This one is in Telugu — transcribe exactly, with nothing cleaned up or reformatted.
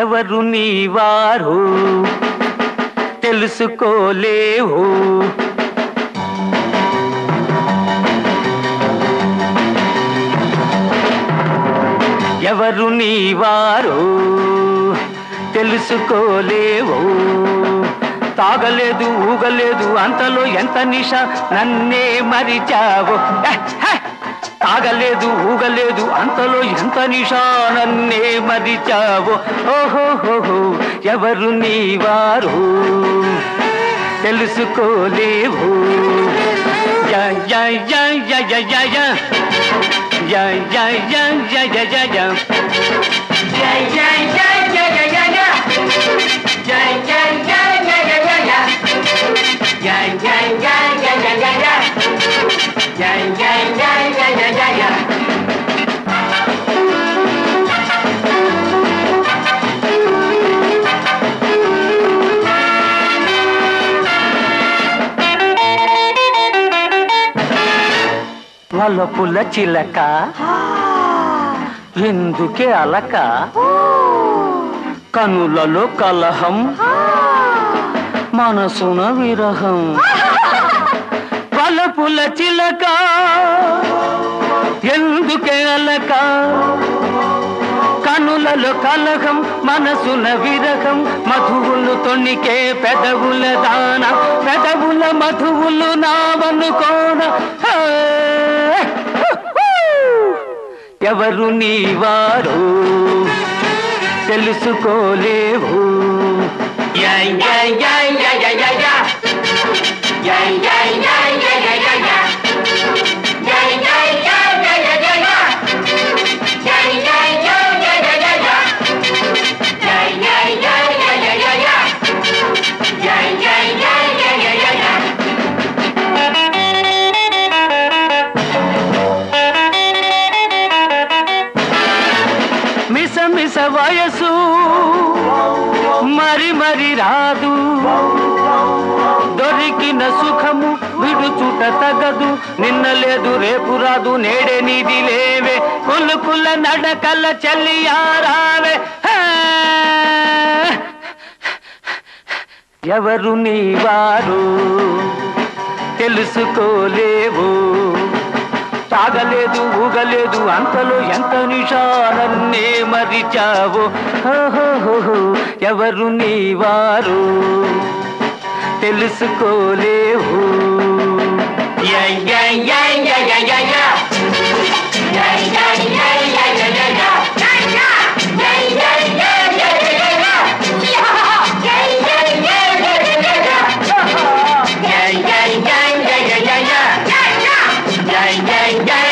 ఎవరు నీవారు తెలుసుకోలేవు. ఎవరు నీవారు తెలుసుకోలేవు. తాగలేదు ఊగలేదు అంతలో ఎంత నిష నన్నే మరిచావు. తాగలేదు ఊగలేదు అంతలో ఎంత నిషా నన్నే మరిచావు. ఓహోహోహో ఎవరు నీవారు తెలుసుకోలేవు. జయ జయ జయ జయ జయ జయ జయ జయ జయ జయ జయ జయ మలపుల చిలక ఎందుకే అలక. కనులలో కలహం మనసున విరహం. మలపుల చిలక ఎందుకే అలక. కనులలో కలహం మనసున విరహం. మధువులు తొణికే పెదవుల దాన. పెదవుల మధువులు నావనుకోన. ఎవరు నీవారు తెలుసుకోలేవు. జై జై జై జై జై జై జై జై జై జై జై జై వయసు మరి మరి రాదు. దొరికిన సుఖము విడుచుట తగదు. నిన్న లేదు రేపు రాదు నేడే నిధి లేవే. కులుకుల నడకల చెల్లియారావే. ఎవరు నీవారు తెలుసుకోలేవు. తాగలేదు ఊగలేదు అంతలో ఎంత నిషానన్నే మరిచావు. ఓహోహో ఎవరు నీవారు తెలుసుకోలేవు. జై జై జై జయ జయ జయ జై జయ జయ జయ జయ జయ జయ జయ. Yeah, yeah.